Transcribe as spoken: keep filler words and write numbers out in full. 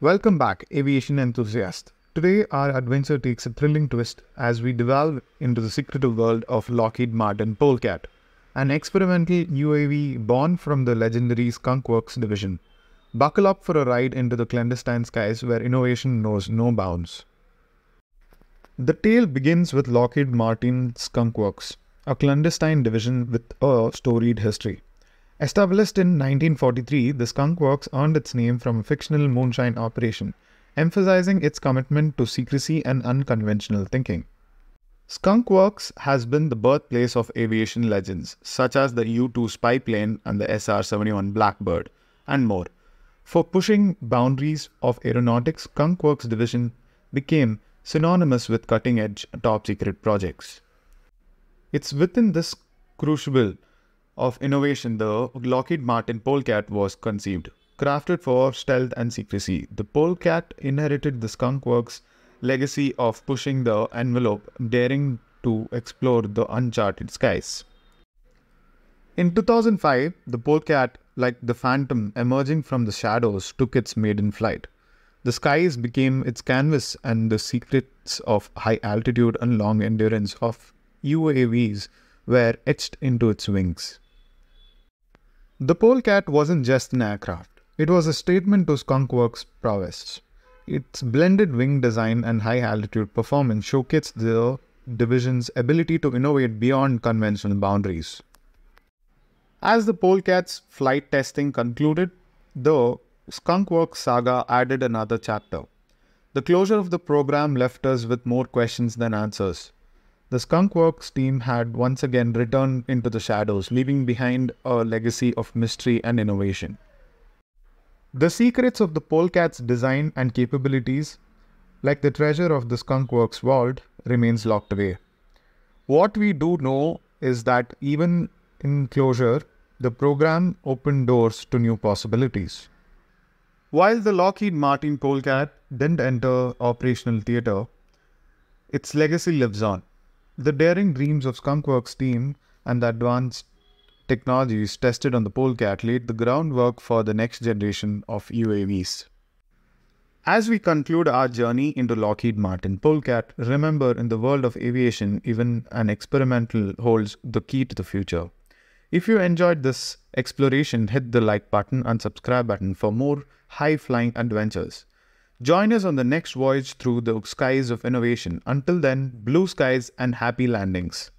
Welcome back, aviation enthusiasts. Today our adventure takes a thrilling twist as we delve into the secretive world of Lockheed Martin Polecat, an experimental U A V born from the legendary Skunk Works division. Buckle up for a ride into the clandestine skies where innovation knows no bounds. The tale begins with Lockheed Martin Skunk Works, a clandestine division with a storied history. Established in nineteen forty-three, the Skunk Works earned its name from a fictional moonshine operation, emphasizing its commitment to secrecy and unconventional thinking. Skunk Works has been the birthplace of aviation legends, such as the U two spy plane and the S R seventy-one Blackbird, and more. For pushing boundaries of aeronautics, Skunk Works division became synonymous with cutting-edge, top-secret projects. It's within this crucible of innovation, the Lockheed Martin Polecat was conceived. Crafted for stealth and secrecy, the Polecat inherited the Skunk Works' legacy of pushing the envelope, daring to explore the uncharted skies. In two thousand five, the Polecat, like the Phantom emerging from the shadows, took its maiden flight. The skies became its canvas, and the secrets of high altitude and long endurance of U A Vs were etched into its wings. The Polecat wasn't just an aircraft, it was a statement to Skunk Works' prowess. Its blended wing design and high-altitude performance showcased the division's ability to innovate beyond conventional boundaries. As the Polecat's flight testing concluded, the Skunk Works saga added another chapter. The closure of the program left us with more questions than answers. The Skunk Works team had once again returned into the shadows, leaving behind a legacy of mystery and innovation. The secrets of the Polecat's design and capabilities, like the treasure of the Skunk Works vault, remains locked away. What we do know is that even in closure, the program opened doors to new possibilities. While the Lockheed Martin Polecat didn't enter operational theater, its legacy lives on. The daring dreams of Skunk Works team and the advanced technologies tested on the Polecat laid the groundwork for the next generation of U A Vs. As we conclude our journey into Lockheed Martin Polecat, remember, in the world of aviation, even an experimental holds the key to the future. If you enjoyed this exploration, hit the like button and subscribe button for more high-flying adventures. Join us on the next voyage through the skies of innovation. Until then, blue skies and happy landings.